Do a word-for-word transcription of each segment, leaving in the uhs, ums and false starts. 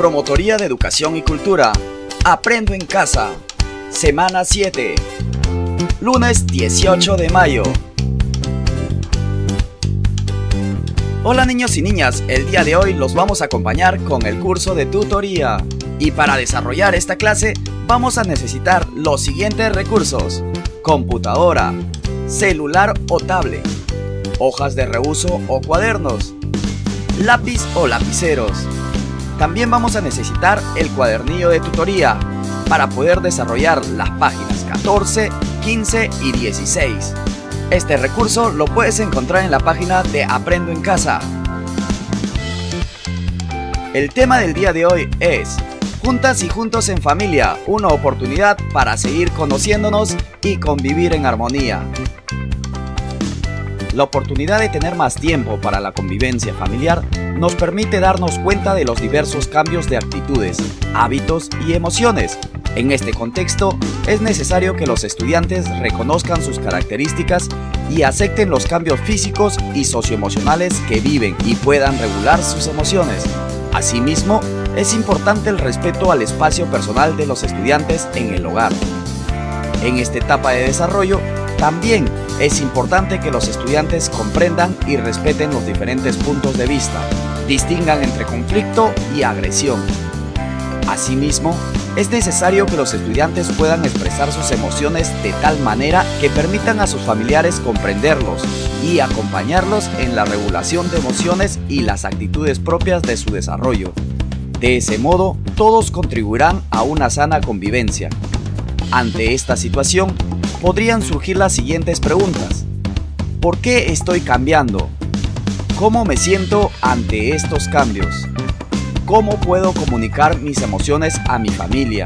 Promotoría de Educación y Cultura. Aprendo en Casa. Semana siete. Lunes dieciocho de mayo. Hola niños y niñas, el día de hoy los vamos a acompañar con el curso de tutoría. Y para desarrollar esta clase vamos a necesitar los siguientes recursos: computadora, celular o tablet, hojas de reuso o cuadernos, lápiz o lapiceros. También vamos a necesitar el cuadernillo de tutoría para poder desarrollar las páginas catorce, quince y dieciséis. Este recurso lo puedes encontrar en la página de Aprendo en Casa. El tema del día de hoy es Juntas y juntos en familia, una oportunidad para seguir conociéndonos y convivir en armonía. La oportunidad de tener más tiempo para la convivencia familiar nos permite darnos cuenta de los diversos cambios de actitudes, hábitos y emociones. En este contexto, es necesario que los estudiantes reconozcan sus características y acepten los cambios físicos y socioemocionales que viven y puedan regular sus emociones. Asimismo, es importante el respeto al espacio personal de los estudiantes en el hogar. En esta etapa de desarrollo, también es importante que los estudiantes comprendan y respeten los diferentes puntos de vista, distingan entre conflicto y agresión. Asimismo, es necesario que los estudiantes puedan expresar sus emociones de tal manera que permitan a sus familiares comprenderlos y acompañarlos en la regulación de emociones y las actitudes propias de su desarrollo. De ese modo, todos contribuirán a una sana convivencia. Ante esta situación, podrían surgir las siguientes preguntas. ¿Por qué estoy cambiando? ¿Cómo me siento ante estos cambios? ¿Cómo puedo comunicar mis emociones a mi familia?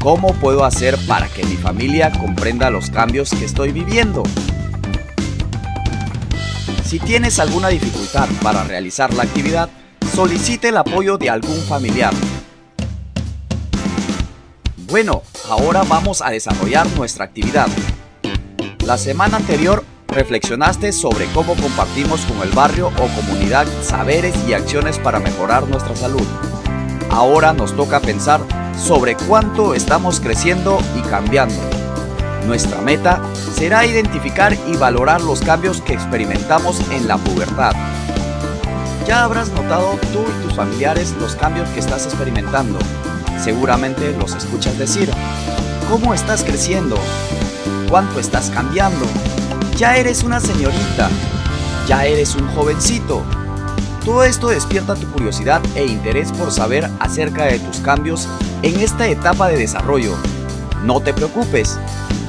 ¿Cómo puedo hacer para que mi familia comprenda los cambios que estoy viviendo? Si tienes alguna dificultad para realizar la actividad, solicite el apoyo de algún familiar. Bueno, ahora vamos a desarrollar nuestra actividad. La semana anterior reflexionaste sobre cómo compartimos con el barrio o comunidad saberes y acciones para mejorar nuestra salud. Ahora nos toca pensar sobre cuánto estamos creciendo y cambiando. Nuestra meta será identificar y valorar los cambios que experimentamos en la pubertad. Ya habrás notado tú y tus familiares los cambios que estás experimentando. Seguramente los escuchas decir: ¿cómo estás creciendo? ¿Cuánto estás cambiando? Ya eres una señorita, ya eres un jovencito. Todo esto despierta tu curiosidad e interés por saber acerca de tus cambios en esta etapa de desarrollo. No te preocupes,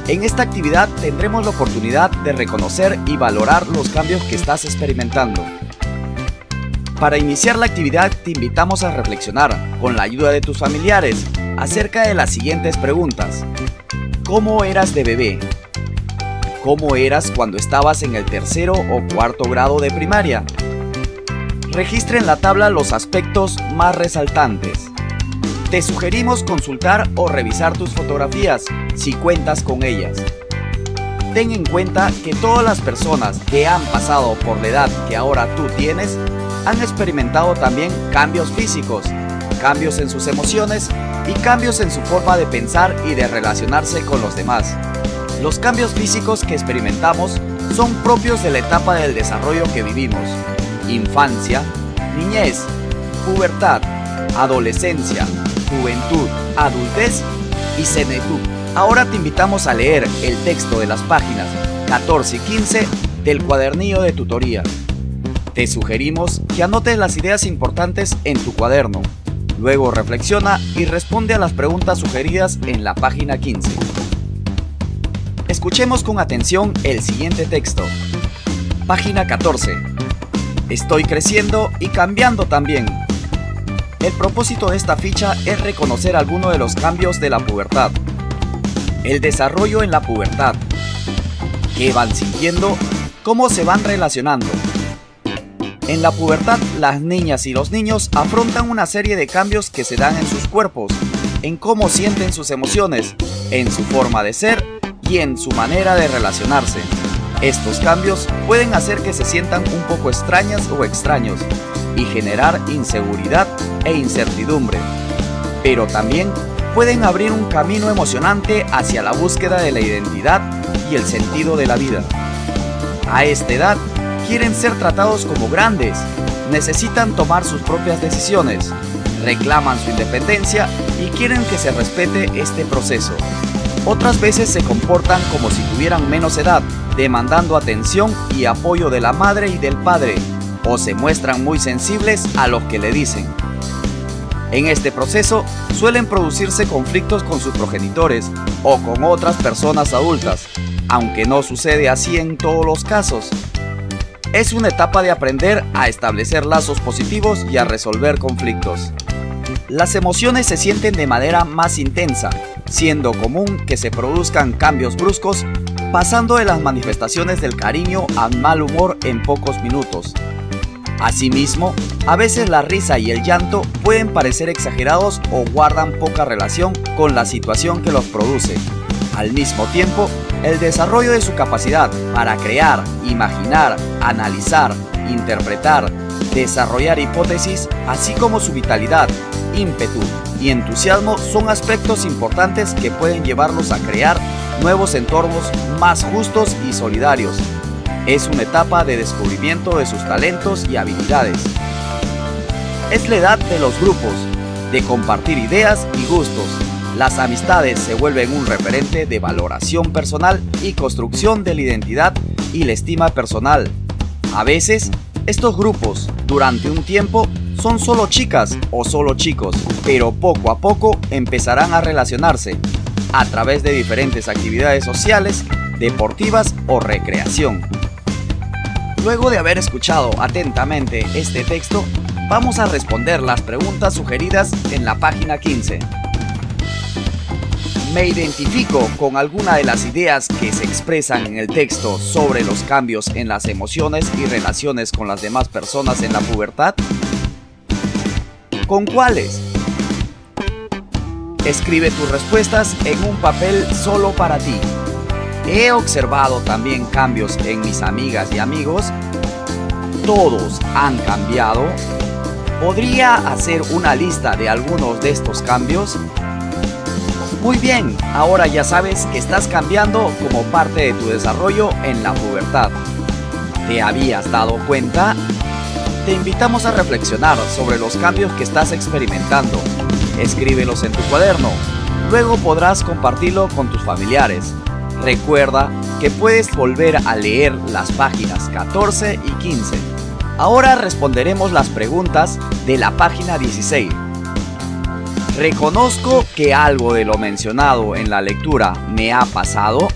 en esta actividad tendremos la oportunidad de reconocer y valorar los cambios que estás experimentando. Para iniciar la actividad te invitamos a reflexionar, con la ayuda de tus familiares, acerca de las siguientes preguntas. ¿Cómo eras de bebé? ¿Cómo eras cuando estabas en el tercero o cuarto grado de primaria? Registra en la tabla los aspectos más resaltantes. Te sugerimos consultar o revisar tus fotografías si cuentas con ellas. Ten en cuenta que todas las personas que han pasado por la edad que ahora tú tienes han experimentado también cambios físicos, cambios en sus emociones y cambios en su forma de pensar y de relacionarse con los demás. Los cambios físicos que experimentamos son propios de la etapa del desarrollo que vivimos: infancia, niñez, pubertad, adolescencia, juventud, adultez y senectud. Ahora te invitamos a leer el texto de las páginas catorce y quince del cuadernillo de tutoría. Te sugerimos que anotes las ideas importantes en tu cuaderno. Luego reflexiona y responde a las preguntas sugeridas en la página quince. Escuchemos con atención el siguiente texto. Página catorce. Estoy creciendo y cambiando también. El propósito de esta ficha es reconocer algunos de los cambios de la pubertad. El desarrollo en la pubertad. ¿Qué van sintiendo? ¿Cómo se van relacionando? En la pubertad, las niñas y los niños afrontan una serie de cambios que se dan en sus cuerpos, en cómo sienten sus emociones, en su forma de ser y en su manera de relacionarse. Estos cambios pueden hacer que se sientan un poco extrañas o extraños, y generar inseguridad e incertidumbre, pero también pueden abrir un camino emocionante hacia la búsqueda de la identidad y el sentido de la vida. A esta edad quieren ser tratados como grandes, necesitan tomar sus propias decisiones, reclaman su independencia y quieren que se respete este proceso. Otras veces se comportan como si tuvieran menos edad, demandando atención y apoyo de la madre y del padre, o se muestran muy sensibles a lo que le dicen. En este proceso suelen producirse conflictos con sus progenitores o con otras personas adultas, aunque no sucede así en todos los casos. Es una etapa de aprender a establecer lazos positivos y a resolver conflictos. Las emociones se sienten de manera más intensa, siendo común que se produzcan cambios bruscos, pasando de las manifestaciones del cariño al mal humor en pocos minutos. Asimismo, a veces la risa y el llanto pueden parecer exagerados o guardan poca relación con la situación que los produce. Al mismo tiempo, el desarrollo de su capacidad para crear, imaginar, analizar, interpretar, desarrollar hipótesis, así como su vitalidad, ímpetu y entusiasmo son aspectos importantes que pueden llevarlos a crear nuevos entornos más justos y solidarios. Es una etapa de descubrimiento de sus talentos y habilidades. Es la edad de los grupos, de compartir ideas y gustos. Las amistades se vuelven un referente de valoración personal y construcción de la identidad y la estima personal. A veces, estos grupos, durante un tiempo, son solo chicas o solo chicos, pero poco a poco empezarán a relacionarse a través de diferentes actividades sociales, deportivas o recreación. Luego de haber escuchado atentamente este texto, vamos a responder las preguntas sugeridas en la página quince. ¿Me identifico con alguna de las ideas que se expresan en el texto sobre los cambios en las emociones y relaciones con las demás personas en la pubertad? ¿Con cuáles? Escribe tus respuestas en un papel solo para ti. ¿He observado también cambios en mis amigas y amigos? ¿Todos han cambiado? ¿Podría hacer una lista de algunos de estos cambios? Muy bien, ahora ya sabes que estás cambiando como parte de tu desarrollo en la pubertad. ¿Te habías dado cuenta? Te invitamos a reflexionar sobre los cambios que estás experimentando. Escríbelos en tu cuaderno, luego podrás compartirlo con tus familiares. Recuerda que puedes volver a leer las páginas catorce y quince. Ahora responderemos las preguntas de la página dieciséis. ¿Reconozco que algo de lo mencionado en la lectura me ha pasado?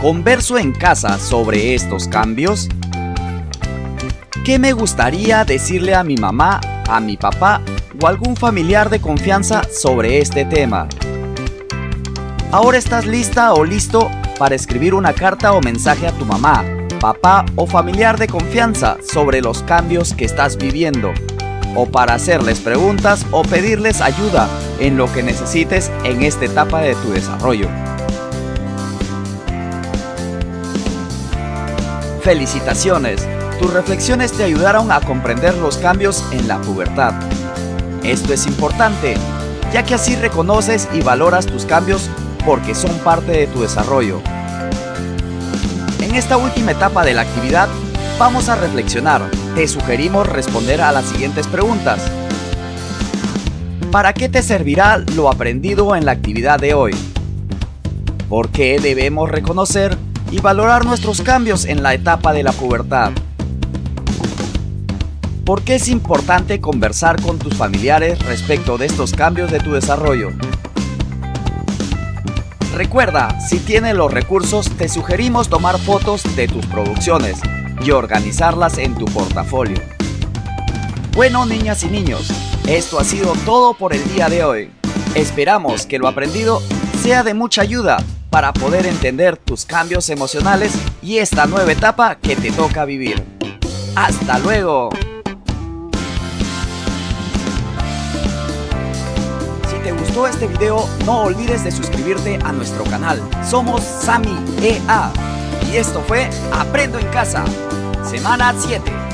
¿Converso en casa sobre estos cambios? ¿Qué me gustaría decirle a mi mamá, a mi papá o algún familiar de confianza sobre este tema? Ahora estás lista o listo para escribir una carta o mensaje a tu mamá, papá o familiar de confianza sobre los cambios que estás viviendo, o para hacerles preguntas o pedirles ayuda en lo que necesites en esta etapa de tu desarrollo. ¡Felicitaciones! Tus reflexiones te ayudaron a comprender los cambios en la pubertad. Esto es importante, ya que así reconoces y valoras tus cambios porque son parte de tu desarrollo. En esta última etapa de la actividad, vamos a reflexionar. Te sugerimos responder a las siguientes preguntas. ¿Para qué te servirá lo aprendido en la actividad de hoy? ¿Por qué debemos reconocer y valorar nuestros cambios en la etapa de la pubertad? ¿Por qué es importante conversar con tus familiares respecto de estos cambios de tu desarrollo? Recuerda, si tienes los recursos, te sugerimos tomar fotos de tus producciones y organizarlas en tu portafolio. Bueno, niñas y niños, esto ha sido todo por el día de hoy. Esperamos que lo aprendido sea de mucha ayuda para poder entender tus cambios emocionales y esta nueva etapa que te toca vivir. ¡Hasta luego! Si te gustó este video, no olvides de suscribirte a nuestro canal. Somos Samy E A y esto fue Aprendo en Casa, semana siete.